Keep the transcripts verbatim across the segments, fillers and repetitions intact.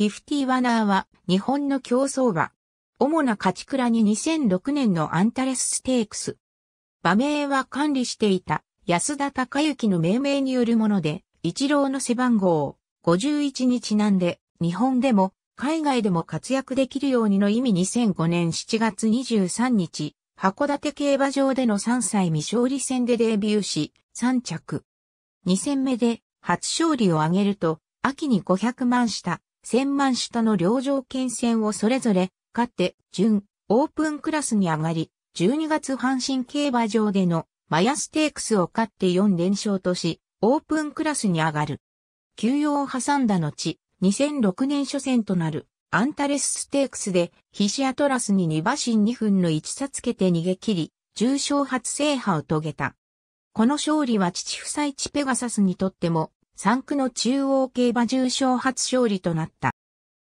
フィフティワナーは日本の競走馬。主な勝ち鞍ににせんろくねんのアンタレスステークス。馬名は管理していた安田隆之の命名によるもので、イチローの背番号ごじゅういちにちなんで、日本でも海外でも活躍できるようにの意味にせんごねんしちがつにじゅうさんにち、函館競馬場でのさんさい未勝利戦でデビューし、さん着。に戦目で初勝利を挙げると、秋にごひゃくまんした、せんまんしたの両条件戦をそれぞれ、勝って、準、オープンクラスに上がり、じゅうにがつ阪神競馬場でのマヤステークスを勝ってよんれんしょうとし、オープンクラスに上がる。休養を挟んだ後、にせんろくねん初戦となるアンタレスステークスで、菱アトラスににばしんにふんのいち差つけて逃げ切り、重賞初制覇を遂げた。この勝利は父房一ペガサスにとっても、産駒の中央競馬重賞初勝利となった。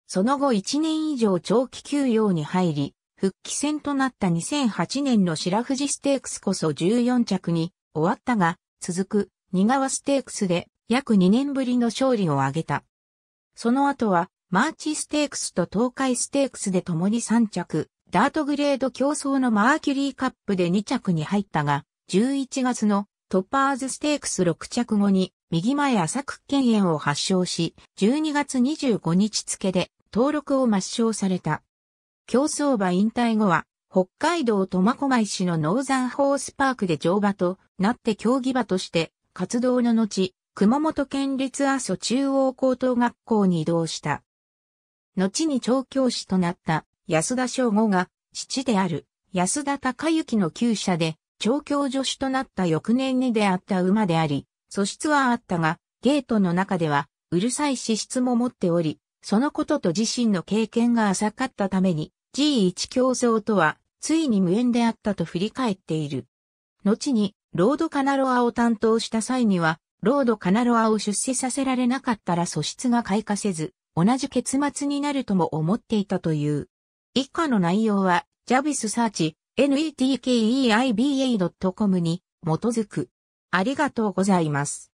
その後いちねんいじょう長期休養に入り、復帰戦となったにせんはちねんの白富士ステークスこそじゅうよんちゃくに終わったが、続く仁川ステークスで約にねんぶりの勝利を挙げた。その後はマーチステークスと東海ステークスで共にさんちゃく、ダートグレード競走のマーキュリーカップでにちゃくに入ったが、じゅういちがつのトパーズステークスろくちゃく後に右前浅く腱炎を発症し、じゅうにがつにじゅうごにち付で、登録を抹消された。競走馬引退後は、北海道苫小牧市のノーザンホースパークで乗馬となって競技馬として活動の後、熊本県立阿蘇中央高等学校に移動した。後に調教師となった安田翔吾が、父である安田隆之の厩舎で調教助手となった翌年に出会った馬であり、素質はあったが、ゲートの中ではうるさい資質も持っており、そのことと自身の経験が浅かったために ジーワン 競争とはついに無縁であったと振り返っている。後にロードカナロアを担当した際にはロードカナロアを出世させられなかったら素質が開花せず同じ結末になるとも思っていたという。以下の内容はジャビスサーチ ネット ケイバ ドット コム に基づく。ありがとうございます。